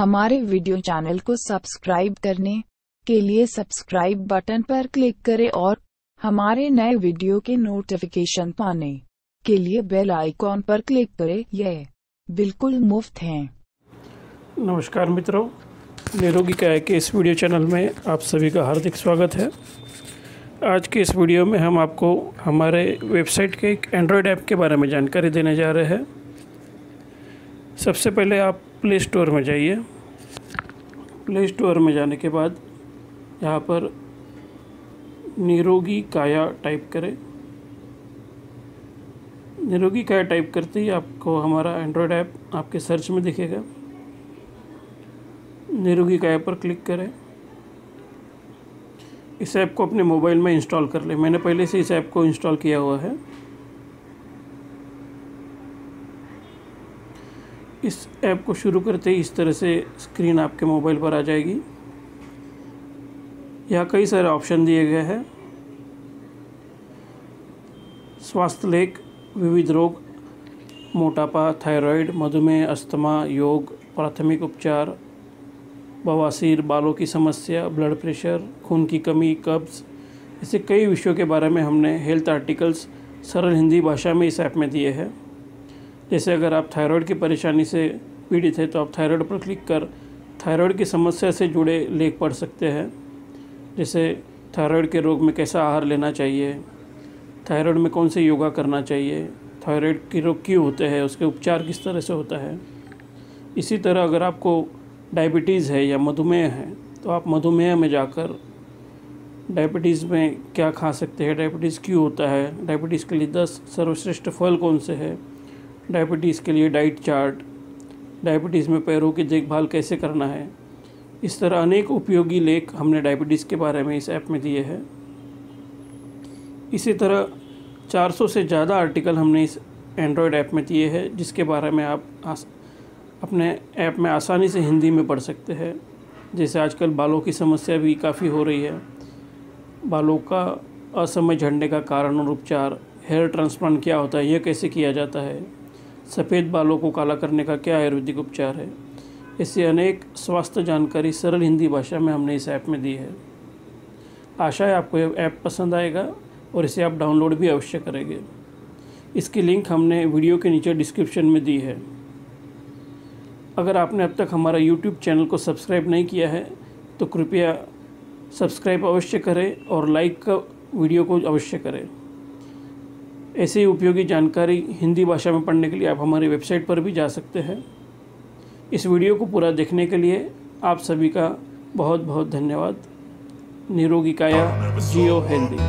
हमारे video channel को subscribe करने के लिए सब्सक्राइब बटन पर क्लिक करें और हमारे नए वीडियो के नोटिफिकेशन पाने के लिए बेल आइकॉन पर क्लिक करें। यह बिल्कुल मुफ्त हैं। नमस्कार मित्रों, निरोगी काया के इस वीडियो चैनल में आप सभी का हार्दिक स्वागत है। आज के इस वीडियो में हम आपको हमारे वेबसाइट के एक एंड्रॉयड ऐप के बारे में जानकारी देने जा रहे हैं। सबसे पहले आप प्ले स्टोर में जाइए। प्ले स्टोर में जाने के बाद यहाँ पर निरोगी काया टाइप करें। निरोगी काया टाइप करते ही आपको हमारा एंड्रॉयड ऐप आपके सर्च में दिखेगा। निरोगी काया पर क्लिक करें। इस ऐप को अपने मोबाइल में इंस्टॉल कर लें। मैंने पहले से इस ऐप को इंस्टॉल किया हुआ है। इस ऐप को शुरू करते ही इस तरह से स्क्रीन आपके मोबाइल पर आ जाएगी। यहाँ कई सारे ऑप्शन दिए गए हैं। स्वास्थ्य लेख, विविध रोग, मोटापा, थायराइड, मधुमेह, अस्थमा, योग, प्राथमिक उपचार, बवासीर, बालों की समस्या, ब्लड प्रेशर, खून की कमी, कब्ज, ऐसे कई विषयों के बारे में हमने हेल्थ आर्टिकल्स सरल हिंदी भाषा में इस ऐप में दिए हैं। जैसे अगर आप थायराइड की परेशानी से पीड़ित हैं तो आप थायराइड पर क्लिक कर थायराइड की समस्या से जुड़े लेख पढ़ सकते हैं। जैसे थायराइड के रोग में कैसा आहार लेना चाहिए, थायराइड में कौन से योगा करना चाहिए, थायराइड के रोग क्यों होते हैं, उसके उपचार किस तरह से होता है। इसी तरह अगर आपको डायबिटीज़ है या मधुमेह है तो आप मधुमेह में जाकर डायबिटीज़ में क्या खा सकते हैं, डायबिटीज़ क्यों होता है, डायबिटीज़ के लिए 10 सर्वश्रेष्ठ फल कौन से हैं, डायबिटीज़ के लिए डाइट चार्ट, डायबिटीज़ में पैरों की देखभाल कैसे करना है, इस तरह अनेक उपयोगी लेख हमने डायबिटीज़ के बारे में इस ऐप में दिए हैं। इसी तरह 400 से ज़्यादा आर्टिकल हमने इस एंड्रॉयड ऐप में दिए हैं, जिसके बारे में आप अपने ऐप में आसानी से हिंदी में पढ़ सकते हैं। जैसे आजकल बालों की समस्या भी काफ़ी हो रही है। बालों का असमय झड़ने का कारण और उपचार, हेयर ट्रांसप्लांट क्या होता है, यह कैसे किया जाता है, सफ़ेद बालों को काला करने का क्या आयुर्वेदिक उपचार है, इससे अनेक स्वास्थ्य जानकारी सरल हिंदी भाषा में हमने इस ऐप में दी है। आशा है आपको यह ऐप पसंद आएगा और इसे आप डाउनलोड भी अवश्य करेंगे। इसकी लिंक हमने वीडियो के नीचे डिस्क्रिप्शन में दी है। अगर आपने अब तक हमारा यूट्यूब चैनल को सब्सक्राइब नहीं किया है तो कृपया सब्सक्राइब अवश्य करें और लाइक का वीडियो को अवश्य करें। ऐसे ही उपयोगी जानकारी हिंदी भाषा में पढ़ने के लिए आप हमारी वेबसाइट पर भी जा सकते हैं। इस वीडियो को पूरा देखने के लिए आप सभी का बहुत बहुत धन्यवाद। निरोगी काया, जियो हेल्दी।